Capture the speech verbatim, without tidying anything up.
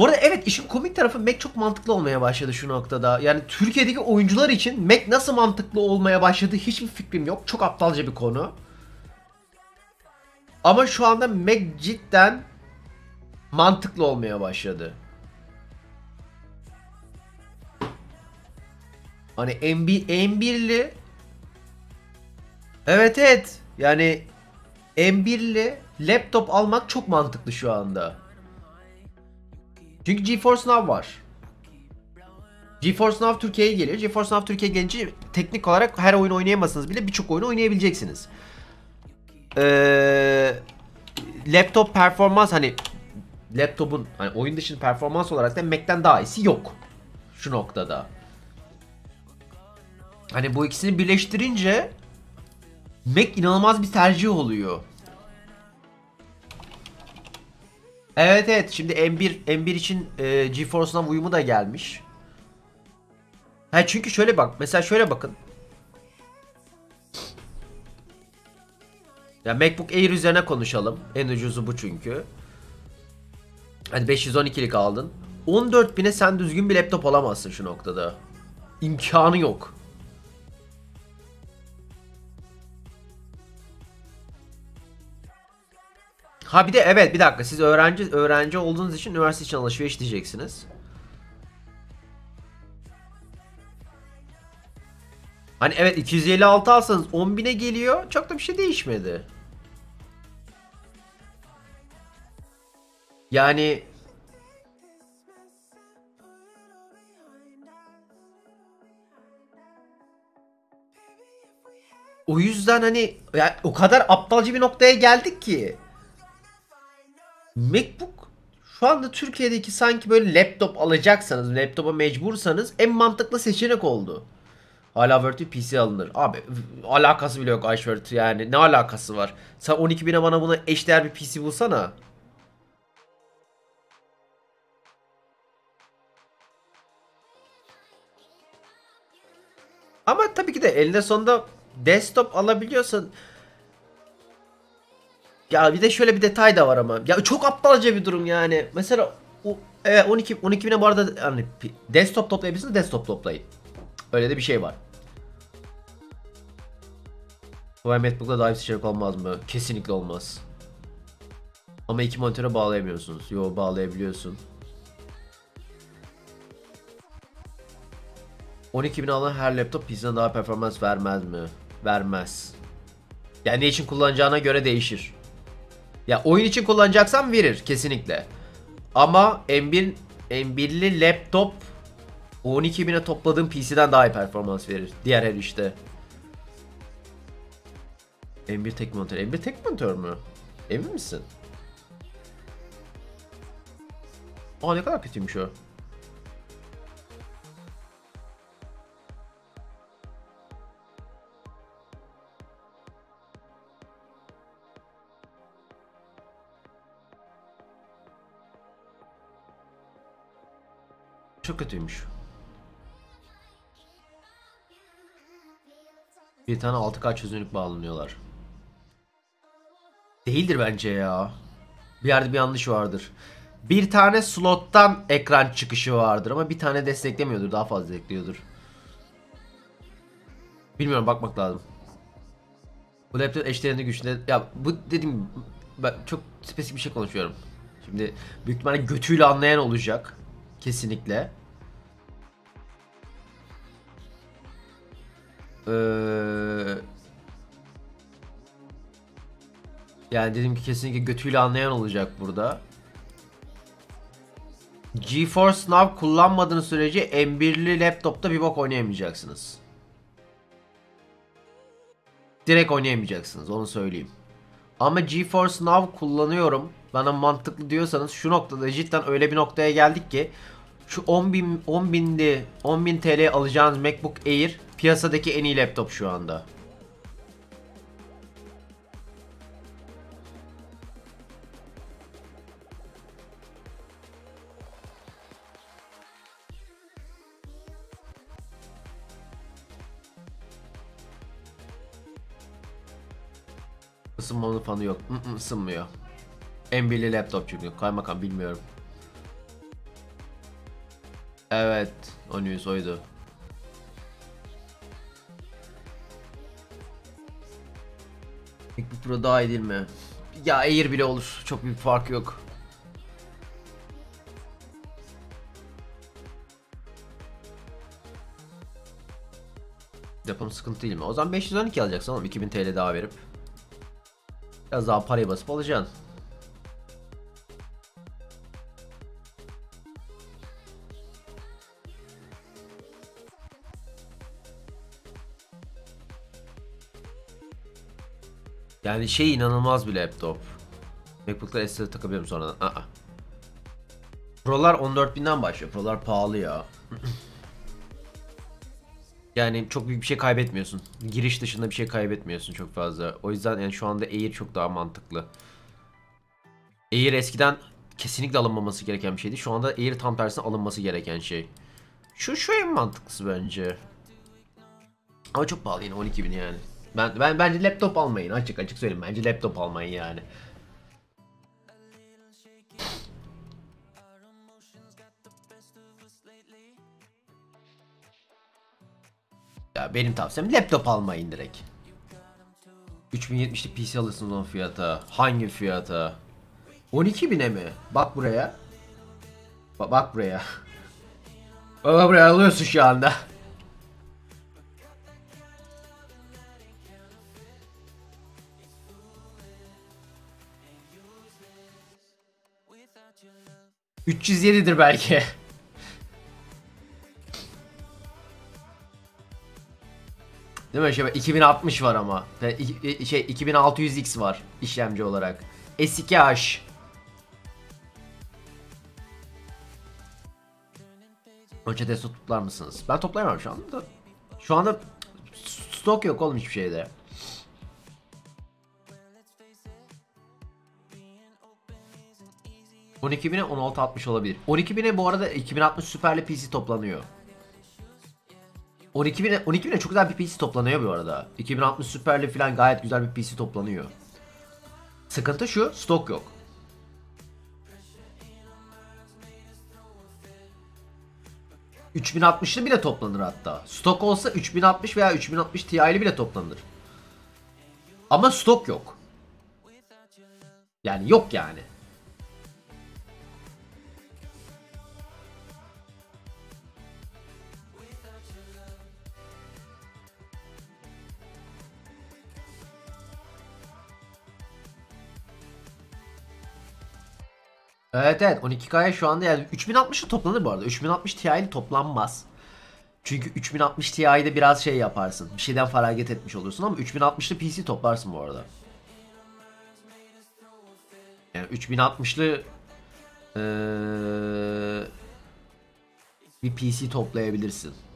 Bu arada evet, işin komik tarafı Mac çok mantıklı olmaya başladı şu noktada. Yani Türkiye'deki oyuncular için Mac nasıl mantıklı olmaya başladı hiçbir fikrim yok. Çok aptalca bir konu. Ama şu anda Mac cidden mantıklı olmaya başladı. Hani M bir'li Evet evet. Yani M bir'li laptop almak çok mantıklı şu anda. Çünkü GeForce Now var. GeForce Now Türkiye'ye geliyor. GeForce Now Türkiye'ye gelince teknik olarak her oyunu oynayamazsınız bile birçok oyunu oynayabileceksiniz. Ee, laptop performans, hani laptopun hani oyun dışında performans olarak da Mac'ten daha iyisi yok şu noktada. Hani bu ikisini birleştirince Mac inanılmaz bir tercih oluyor. Evet evet, şimdi M bir M bir için e, GeForce Now uyumu da gelmiş. Ha çünkü şöyle bak, mesela şöyle bakın. Ya MacBook Air üzerine konuşalım. En ucuzu bu çünkü. Hani beş yüz on ikilik aldın. on dört bine sen düzgün bir laptop alamazsın şu noktada. İmkanı yok. Ha bir de evet, bir dakika, siz öğrenci öğrenci olduğunuz için üniversite için alışveriş diyeceksiniz. Hani evet, iki yüz elli altı alsanız on bine geliyor, çok da bir şey değişmedi. Yani o yüzden hani yani o kadar aptalca bir noktaya geldik ki MacBook şu anda Türkiye'deki sanki böyle laptop alacaksanız, laptopa mecbursanız en mantıklı seçenek oldu. Hala Word ve P C alınır. Abi alakası bile yok iWord, yani ne alakası var? Sen on iki bine bana buna eşdeğer bir P C bulsana. Ama tabii ki de elinde sonunda desktop alabiliyorsun. Ya bir de şöyle bir detay da var ama. Ya çok aptalca bir durum yani. Mesela o evet, on iki bine bu arada hani desktop toplayabilirsiniz, desktop toplayın. Öyle de bir şey var. MacBook'la daha iyi seçenek olmaz mı? Kesinlikle olmaz. Ama iki monitöre bağlayamıyorsunuz. Yo, bağlayabiliyorsun. on iki bin alan her laptop P C'den daha performans vermez mi? Vermez. Yani ne için kullanacağına göre değişir. Ya oyun için kullanacaksan verir kesinlikle. Ama M bir M bir'li laptop on iki bine topladığım P C'den daha iyi performans verir diğer her işte. M bir tek monitör. M bir tek monitör mü? Emin misin? Aa ne kadar kötüymüş o. Çok kötüymüş. Bir tane altı K çözünürlük bağlanıyorlar. Değildir bence ya. Bir yerde bir yanlış vardır. Bir tane slottan ekran çıkışı vardır ama bir tane desteklemiyordur. Daha fazla ekliyordur. Bilmiyorum, bakmak lazım. Bu laptop eşlerinde güçlü. Ya bu dediğim, ben çok spesifik bir şey konuşuyorum. Şimdi büyük ihtimalle götüyle anlayan olacak. Kesinlikle. Ee, yani dedim ki kesinlikle götüyle anlayan olacak burada. GeForce Now kullanmadığınız sürece M bir'li laptopta bir bok oynayamayacaksınız. Direkt oynayamayacaksınız, onu söyleyeyim. Ama GeForce Now kullanıyorum, bana mantıklı diyorsanız şu noktada cidden öyle bir noktaya geldik ki şu on bin on bin T L alacağınız MacBook Air piyasadaki en iyi laptop şu anda. Isınmanın fanı yok. Isınmıyor. M bir'li laptop çünkü. Kaymakam bilmiyorum. Evet, o news oydu. MacBook Pro daha iyi değil mi? Ya Air bile olur, çok büyük fark yok. Yapım sıkıntı değil mi? O zaman beş yüz on iki alacaksın oğlum, iki bin TL daha verip. Biraz daha parayı basıp alacaksın. Yani şey, inanılmaz bir laptop. MacBook'lar S S'e takabiliyorum sonradan. Aa. Pro'lar on dört binden başlıyor. Pro'lar pahalı ya. Yani çok büyük bir şey kaybetmiyorsun. Giriş dışında bir şey kaybetmiyorsun çok fazla. O yüzden yani şu anda Air çok daha mantıklı. Air eskiden kesinlikle alınmaması gereken bir şeydi. Şu anda Air tam tersine alınması gereken şey. Şu şu en mantıklısı bence. Ama çok pahalı yine, on iki bin yani. Ben, ben bence laptop almayın, açık açık söyleyeyim, bence laptop almayın yani. Ya benim tavsiyem laptop almayın direkt. üç bin yetmişlik P C alırsınız onun fiyata. Hangi fiyata? on iki bine mi? Bak buraya. Ba bak buraya. Bak buraya, alıyorsun şu anda. üç yüz yedidir belki. Değil mi? Şey, iki bin altmış var ama. Şey, iki bin altı yüz X var işlemci olarak. S iki H. Önce de toplar mısınız? Ben toplayamam şu anda. Şu anda stok yok oğlum hiçbir şeyde. on iki bine on altı altmış olabilir. on iki bine bu arada iki bin altmış süperli P C toplanıyor. on iki bine çok güzel bir P C toplanıyor bu arada. iki bin altmış süperli falan gayet güzel bir P C toplanıyor. Sıkıntı şu, stok yok. üç bin altmışlı bile toplanır hatta. Stok olsa üç bin altmış veya üç bin altmış Ti'li bile toplanır. Ama stok yok. Yani yok yani. Evet evet, on iki K'ya şu anda yani üç bin altmışlı toplanır bu arada. üç bin altmış Ti'li toplanmaz. Çünkü üç bin altmış Ti'de biraz şey yaparsın. Bir şeyden feragat etmiş olursun ama üç bin altmışlı P C toplarsın bu arada. Yani üç bin altmışlı ee, bir P C toplayabilirsin.